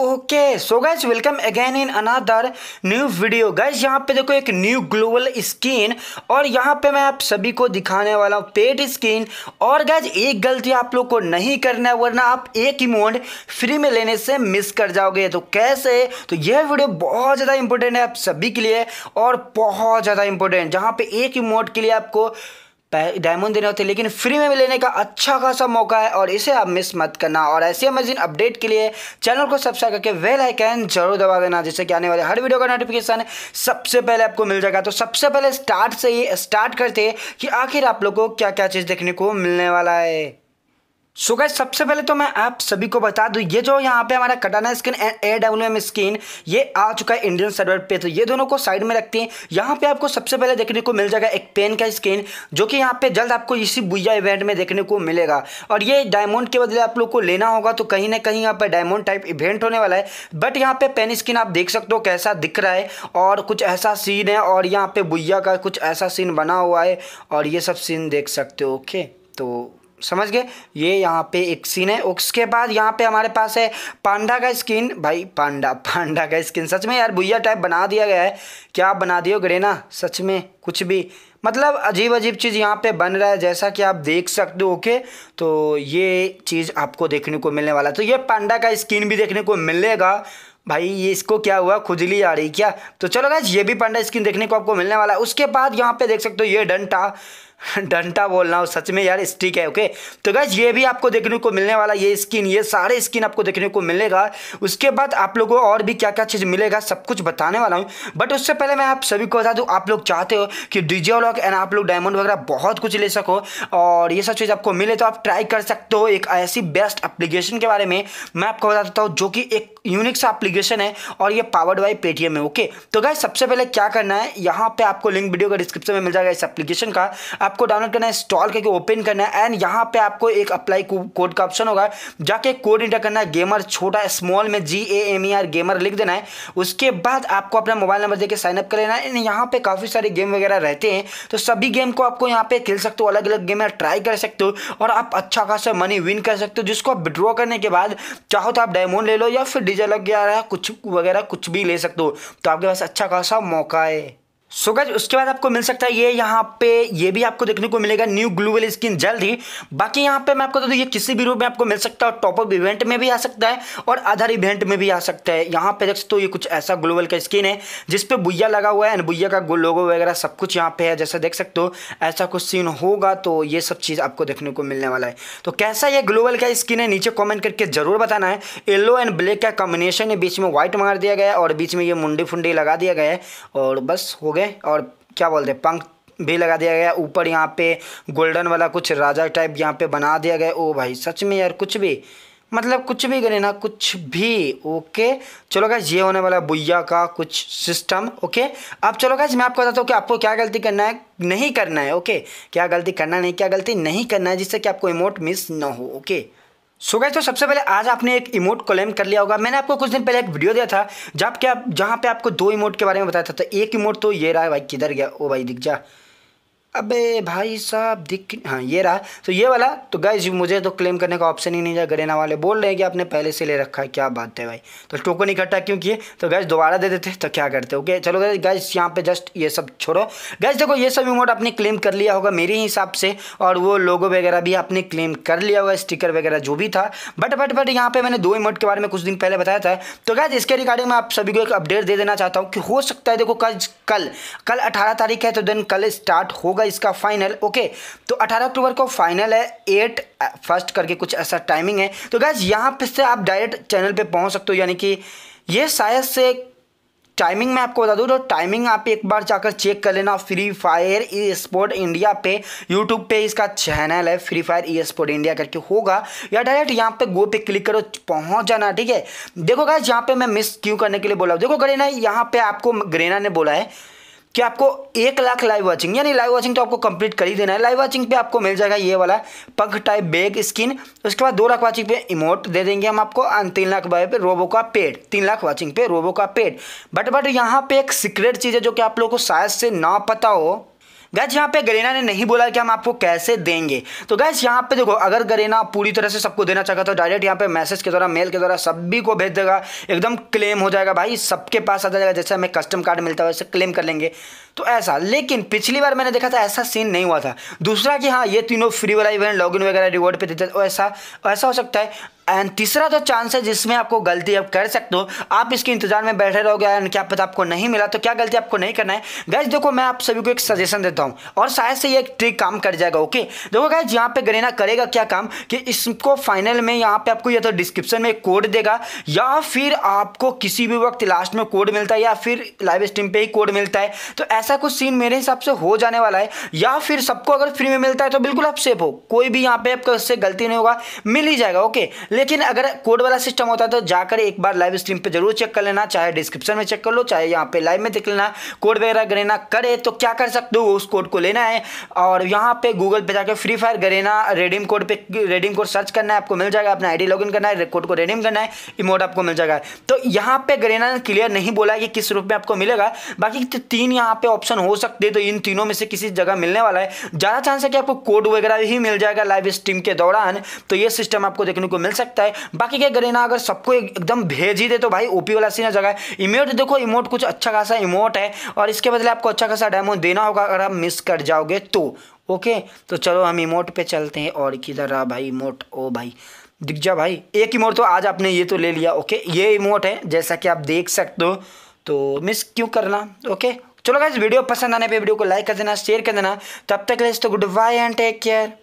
Okay so guys welcome again in another new video. Guys यहाँ पे देखो एक न्यू ग्लोबल स्किन और यहाँ पे मैं आप सभी को दिखाने वाला हूँ पेड स्किन। और गाइज एक गलती आप लोग को नहीं करना है वरना आप एक इमोट फ्री में लेने से मिस कर जाओगे। तो कैसे, तो यह वीडियो बहुत ज़्यादा इंपॉर्टेंट है आप सभी के लिए और बहुत ज़्यादा इंपॉर्टेंट, जहाँ पे एक इमोट के लिए आपको डायमंड देने होते हैं लेकिन फ्री में लेने का अच्छा खासा मौका है और इसे आप मिस मत करना। और ऐसे अमेजिंग अपडेट के लिए चैनल को सब्सक्राइब करके बेल आइकन जरूर दबा देना, जिससे कि आने वाले हर वीडियो का नोटिफिकेशन सबसे पहले आपको मिल जाएगा। तो सबसे पहले स्टार्ट से ही स्टार्ट करते हैं कि आखिर आप लोगों को क्या क्या चीज़ देखने को मिलने वाला है। सो गाइस सबसे पहले तो मैं आप सभी को बता दूं, ये जो यहाँ पे हमारा katana skin and AWM skin ये आ चुका है इंडियन सर्वर पे। तो ये दोनों को साइड में रखते हैं। यहाँ पे आपको सबसे पहले देखने को मिल जाएगा एक पेन का स्किन जो कि यहाँ पे जल्द आपको इसी बुइया इवेंट में देखने को मिलेगा। और ये डायमंड के बदले आप लोग को लेना होगा, तो कहीं ना कहीं यहाँ पर डायमंड टाइप इवेंट होने वाला है। बट यहाँ पे पेन स्किन आप देख सकते हो कैसा दिख रहा है और कुछ ऐसा सीन है और यहाँ पे बुइया का कुछ ऐसा सीन बना हुआ है और ये सब सीन देख सकते हो। ओके तो समझ गए, ये यहाँ पे एक सीन है। उसके बाद यहाँ पे हमारे पास है पांडा का स्किन। भाई पांडा का स्किन सच में यार बुइया टाइप बना दिया गया है। क्या बना दियो गरेना, सच में कुछ भी, मतलब अजीब अजीब चीज़ यहाँ पे बन रहा है जैसा कि आप देख सकते हो। ओके तो ये चीज़ आपको देखने को मिलने वाला है। तो ये पांडा का स्किन भी देखने को मिलेगा। भाई ये इसको क्या हुआ, खुजली आ रही क्या? तो चलो गाइस ये भी पांडा स्किन देखने को आपको मिलने वाला है। उसके बाद यहाँ पे देख सकते हो ये डंटा बोलना हो सच में यार स्टिक है। ओके तो गाइस ये भी आपको देखने को मिलने वाला ये स्किन, ये सारे स्किन आपको देखने को मिलेगा। उसके बाद आप लोगों को और भी क्या क्या चीज़ मिलेगा सब कुछ बताने वाला हूँ। बट उससे पहले मैं आप सभी को बता दूँ, आप लोग चाहते हो कि डीजे व्लॉग एंड आप लोग डायमंड वगैरह बहुत कुछ ले सको और ये सब चीज़ आपको मिले, तो आप ट्राई कर सकते हो एक ऐसी बेस्ट एप्लीकेशन के बारे में मैं आपको बता देता हूँ जो कि एक यूनिक सा एप्लीकेशन है और ये पावर्ड बाय पेटीएम है। ओके तो गाइस सबसे पहले क्या करना है, यहाँ पे आपको लिंक वीडियो का डिस्क्रिप्शन में मिल जाएगा। इस एप्लीकेशन का आपको डाउनलोड करना है, इंस्टॉल करके ओपन करना है एंड यहाँ पे आपको एक अप्लाई कोड का ऑप्शन होगा, जाके कोड इंटर करना है। गेमर छोटा स्मॉल में GAMER गेमर लिख देना है। उसके बाद आपको अपना मोबाइल नंबर देके साइनअप कर लेना है एंड यहाँ पे काफ़ी सारे गेम वगैरह रहते हैं, तो सभी गेम को आपको यहाँ पे खेल सकते हो, अलग अलग गेम ट्राई कर सकते हो और आप अच्छा खासा मनी विन कर सकते हो, जिसको आप विड्रॉ करने के बाद चाहो तो आप डायमंड ले लो या फिर डीजे लग गया रहा है कुछ वगैरह कुछ भी ले सकते हो। तो आपके पास अच्छा खासा मौका है। सो गाइस उसके बाद आपको मिल सकता है ये यहाँ पे, ये भी आपको देखने को मिलेगा न्यू ग्लोबल स्किन जल्द ही। बाकी यहाँ पे मैं आपको बता दूँ ये किसी भी रूप में आपको मिल सकता है, टॉपअप इवेंट में भी आ सकता है और अदर इवेंट में भी आ सकता है। यहाँ पे देख सकते हो ये कुछ ऐसा ग्लोबल का स्किन है जिसपे बुइया लगा हुआ है एंड बुइया का लोगो वगैरह सब कुछ यहाँ पे है, जैसा देख सकते हो ऐसा कुछ सीन होगा। तो ये सब चीज़ आपको देखने को मिलने वाला है। तो कैसा ये ग्लोबल का स्किन है नीचे कॉमेंट करके जरूर बताना है। येलो एंड ब्लैक का कॉम्बिनेशन है, बीच में व्हाइट मार दिया गया है और बीच में ये मुंडी फुंडी लगा दिया गया है और बस हो गया। और क्या बोलते हैं पंख भी लगा दिया गया ऊपर, यहाँ पे गोल्डन वाला कुछ राजा टाइप यहाँ पे बना दिया गया। ओ भाई सच में यार कुछ भी, मतलब कुछ भी करे ना कुछ भी। ओके चलो गाइस ये होने वाला बुइया का कुछ सिस्टम। ओके अब चलो गाइस मैं आपको बताता हूँ कि आपको क्या गलती करना है नहीं करना है। ओके क्या गलती करना नहीं, क्या गलती नहीं करना है, जिससे कि आपको इमोट मिस ना हो। ओके सो गाइस तो सबसे पहले आज आपने एक इमोट क्लेम कर लिया होगा। मैंने आपको कुछ दिन पहले एक वीडियो दिया था जहाँ पे आपको दो इमोट के बारे में बताया था। तो एक इमोट तो ये रहा है, भाई किधर गया, ओ भाई दिख जा, अबे भाई साहब दिख, हाँ ये रहा तो ये वाला। तो गाइस मुझे तो क्लेम करने का ऑप्शन ही नहीं है, गरेना वाले बोल रहे हैं कि आपने पहले से ले रखा है, क्या बात है भाई। तो टोकन इकट्ठा क्यों किए, तो गाइस दोबारा दे देते तो क्या करते। ओके चलो गाइस यहाँ पे जस्ट ये सब छोड़ो। गाइस देखो ये सब इमोट आपने क्लेम कर लिया होगा मेरे हिसाब से और वो लोगो वगैरह भी आपने क्लेम कर लिया होगा, स्टिकर वगैरह जो भी था। बट यहाँ पर मैंने दो इमोट के बारे में कुछ दिन पहले बताया था। तो गाइस इसके रिगार्डिंग में आप सभी को एक अपडेट दे देना चाहता हूँ कि हो सकता है देखो कल 18 तारीख है, तो देन कल स्टार्ट होगा इसका फाइनल। ओके तो 18 अक्टूबर को फाइनल है, 8 फर्स्ट करके कुछ ऐसा टाइमिंग है। तो गाइस यहां पे से आप डायरेक्ट चैनल पे पहुंच सकते हो, यानी कि ये शायद से टाइमिंग मैं आपको बता दूं, तो टाइमिंग आप एक बार जाकर चेक कर लेना। Free fire E sport India पे यूट्यूब पे इसका चैनल है, free fire E sport India करके होगा, या डायरेक्ट यहाँ पे गो पे क्लिक करो पहुँच जाना। ठीक है देखो गाइस यहाँ पे मैं मिस क्यों करने के लिए बोला हूँ, देखो गरेना यहाँ पे आपको गरेना ने बोला है कि आपको 1 लाख लाइव वाचिंग, यानी लाइव वाचिंग तो आपको कंप्लीट कर ही देना है। लाइव वाचिंग पे आपको मिल जाएगा ये वाला पग टाइप बैग स्किन। उसके बाद 2 लाख वाचिंग पे इमोट दे देंगे हम आपको, 3 लाख पे रोबो का पेड, 3 लाख वाचिंग पे रोबो का पेड। बट यहाँ पे एक सीक्रेट चीज़ है जो कि आप लोगों को शायद से ना पता हो, गाइस यहाँ पे गरेना ने नहीं बोला कि हम आपको कैसे देंगे। तो गाइस यहाँ पे देखो, अगर गरेना पूरी तरह से सबको देना चाहता तो डायरेक्ट यहाँ पे मैसेज के द्वारा, मेल के द्वारा सभी को भेज देगा, एकदम क्लेम हो जाएगा भाई, सबके पास आ जाएगा। जैसे हमें कस्टम कार्ड मिलता है वैसे क्लेम कर लेंगे, तो ऐसा। लेकिन पिछली बार मैंने देखा था ऐसा सीन नहीं हुआ था। दूसरा कि हाँ ये तीनों फ्री वाला इवेंट लॉगिन वगैरह रिवॉर्ड पे देते, ऐसा हो सकता है। एंड तीसरा तो चांस है जिसमें आपको गलती आप कर सकते हो, आप इसके इंतजार में बैठे रहोगे एंड क्या पता आपको नहीं मिला, तो क्या गलती आपको नहीं करना है। गाइस देखो, मैं आप सभी को एक सजेशन देता हूँ और शायद से ये एक ट्रिक काम कर जाएगा। ओके देखो गाइस, यहाँ पे गरेना करेगा क्या काम कि इसको फाइनल में यहाँ पे आपको या तो डिस्क्रिप्शन में कोड देगा या फिर आपको किसी भी वक्त लास्ट में कोड मिलता है या फिर लाइव स्ट्रीम पर ही कोड मिलता है। तो ऐसा कुछ सीन मेरे हिसाब से हो जाने वाला है। या फिर सबको अगर फ्री में मिलता है तो बिल्कुल आप सेफ हो, कोई भी यहाँ पे आपको उससे गलती नहीं होगा, मिल ही जाएगा। ओके, लेकिन अगर कोड वाला सिस्टम होता है तो जाकर एक बार लाइव स्ट्रीम पे जरूर चेक कर लेना, चाहे डिस्क्रिप्शन में चेक कर लो, चाहे यहाँ पे लाइव में देख लेना। कोड वगैरह गरेना करे तो क्या कर सकते हो, उस कोड को लेना है और यहाँ पे गूगल पे जाकर free fire Garena redeem code पे रेडीम कोड सर्च करना है, आपको मिल जाएगा। अपना आईडी लॉगिन करना है, कोड को रेडीम करना है, इमोट आपको मिल जाएगा। तो यहाँ पे गरेना ने क्लियर नहीं बोला कि किस रूप में आपको मिलेगा। बाकी तीन यहाँ पे ऑप्शन हो सकते हैं, तो इन तीनों में से किसी जगह मिलने वाला है। ज़्यादा चांस है कि आपको कोड वगैरह ही मिल जाएगा लाइव स्ट्रीम के दौरान, तो ये सिस्टम आपको देखने को मिल सकता है। बाकी क्या गरेना अगर सबको एकदम भेज ही दे तो भाई ओपी वाला सीन आ जाएगा। इमोट देखो, इमोट कुछ अच्छा खासा इमोट है और इसके बदले आपको अच्छा खासा डायमंड देना होगा अगर आप मिस कर जाओगे तो। ओके तो चलो हम इमोट पे चलते हैं। और किधर रहा भाई इमोट, ओ भाई दिख जा भाई। एक इमोट तो आज आपने ये तो ले लिया। ओके ये इमोट है जैसा कि आप देख सकते हो, तो मिस क्यों करना। ओके चलो गाइस, वीडियो पसंद आने पे वीडियो को लाइक कर देना, शेयर कर देना। तब तक के लिए goodbye and take care.